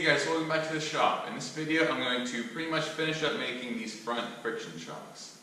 Hey guys, welcome back to the shop. In this video I'm going to pretty much finish up making these front friction shocks.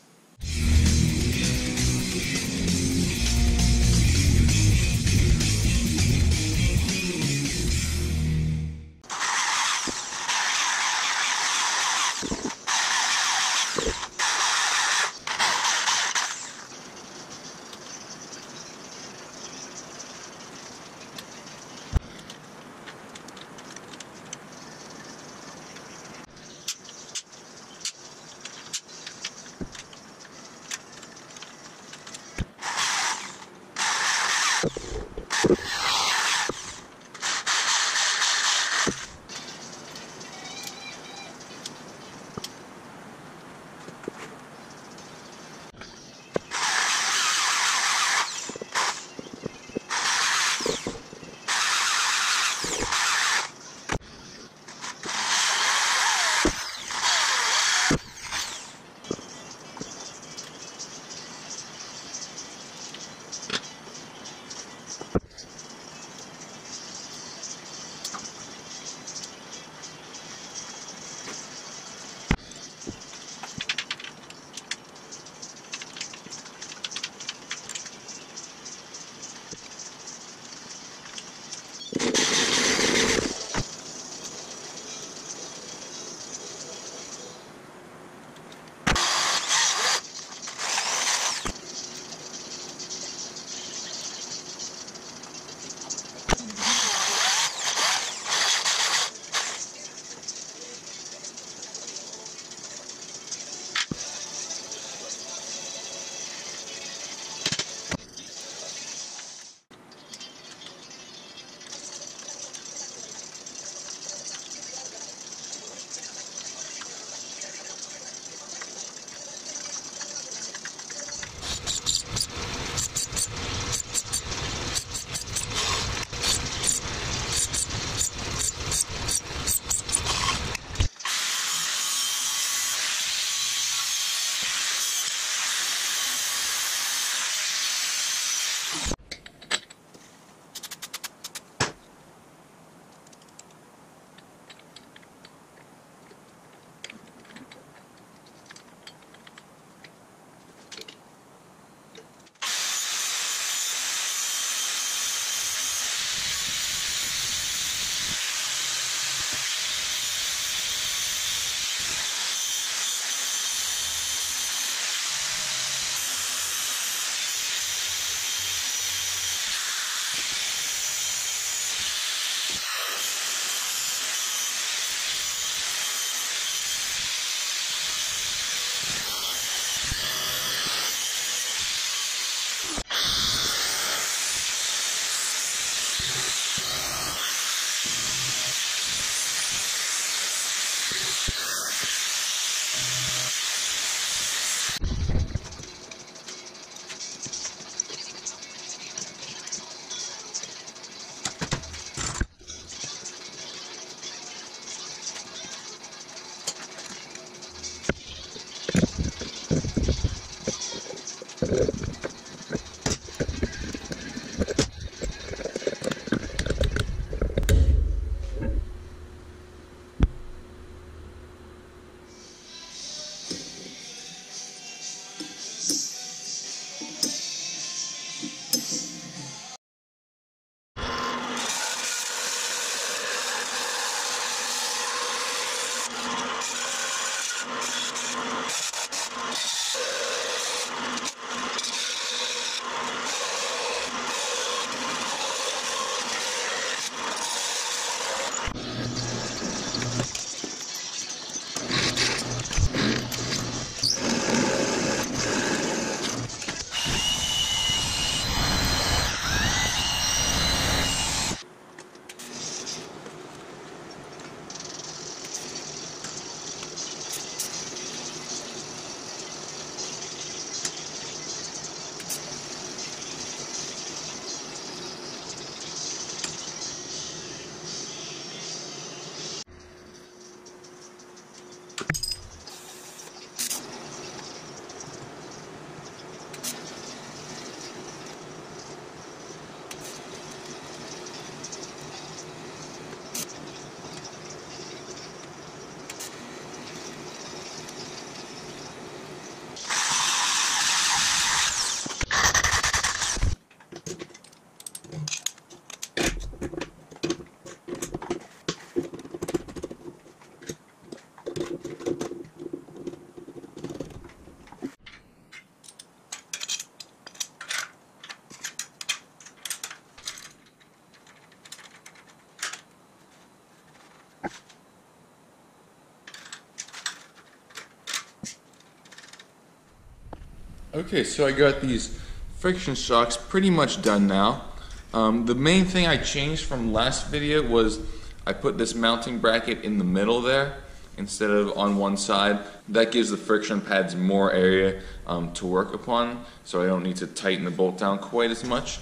Okay, so I got these friction shocks pretty much done now. The main thing I changed from last video was I put this mounting bracket in the middle there instead of on one side. That gives the friction pads more area to work upon, so I don't need to tighten the bolt down quite as much.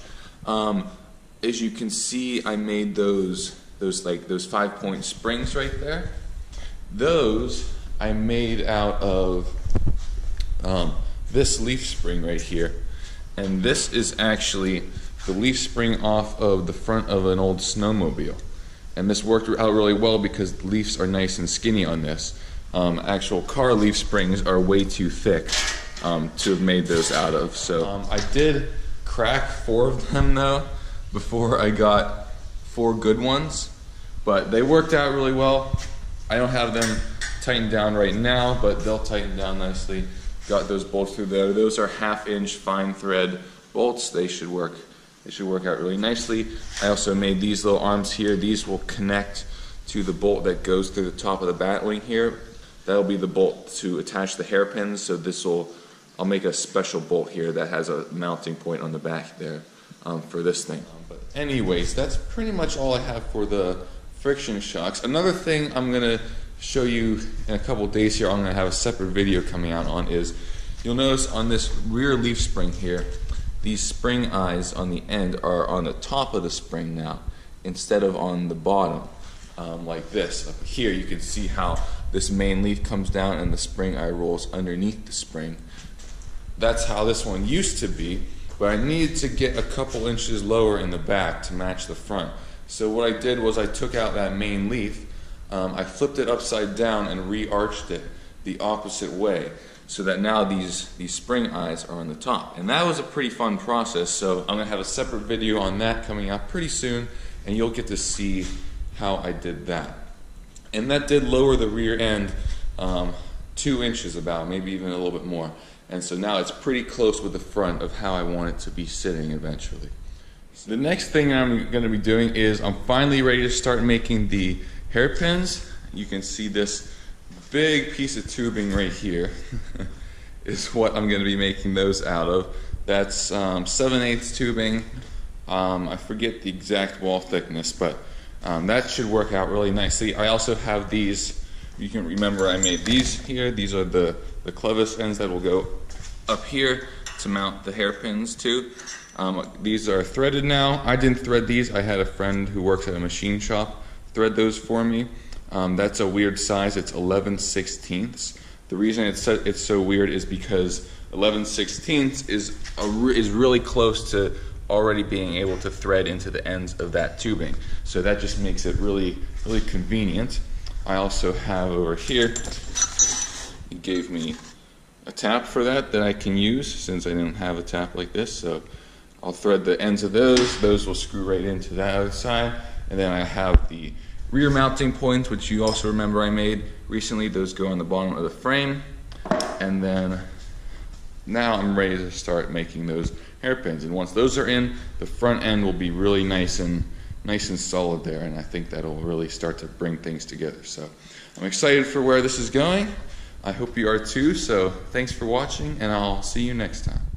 As you can see, I made those 5-point springs right there. Those I made out of this leaf spring right here, and this is actually the leaf spring off of the front of an old snowmobile, and this worked out really well because the leaves are nice and skinny on this. Actual car leaf springs are way too thick to have made those out of, so I did crack 4 of them though before I got 4 good ones, but they worked out really well. I don't have them tightened down right now, but they'll tighten down nicely. Got those bolts through there. Those are 1/2-inch fine thread bolts. They should work out really nicely. I also made these little arms here. These will connect to the bolt that goes through the top of the bat wing here. That'll be the bolt to attach the hairpins. So this will, I'll make a special bolt here that has a mounting point on the back there for this thing. But anyways, that's pretty much all I have for the friction shocks. Another thing I'm gonna show you in a couple days here, I'm going to have a separate video coming out on, is you'll notice on this rear leaf spring here, these spring eyes on the end are on the top of the spring now instead of on the bottom, like this. Up here you can see how this main leaf comes down and the spring eye rolls underneath the spring. That's how this one used to be, but I needed to get a couple inches lower in the back to match the front. So what I did was I took out that main leaf. I flipped it upside down and re-arched it the opposite way so that now these spring eyes are on the top. And that was a pretty fun process, so I'm going to have a separate video on that coming out pretty soon, and you'll get to see how I did that. And that did lower the rear end 2 inches about, maybe even a little bit more. And so now it's pretty close with the front of how I want it to be sitting eventually. So the next thing I'm going to be doing is I'm finally ready to start making the hairpins. You can see this big piece of tubing right here is what I'm going to be making those out of. That's 7/8 tubing. I forget the exact wall thickness, but that should work out really nicely. I also have these, you can remember I made these here. These are the clevis ends that will go up here to mount the hairpins to. These are threaded now. I didn't thread these. I had a friend who works at a machine shop thread those for me. That's a weird size. It's 11/16. The reason it's so weird is because 11/16 is really close to already being able to thread into the ends of that tubing. So that just makes it really, really convenient. I also have over here, it gave me a tap for that I can use since I didn't have a tap like this. So I'll thread the ends of those. Those will screw right into that other side. And then I have the rear mounting points, which you also remember I made recently. Those go on the bottom of the frame. And then now I'm ready to start making those hairpins. And once those are in, the front end will be really nice and solid there. And I think that'll really start to bring things together. So I'm excited for where this is going. I hope you are too. So thanks for watching, and I'll see you next time.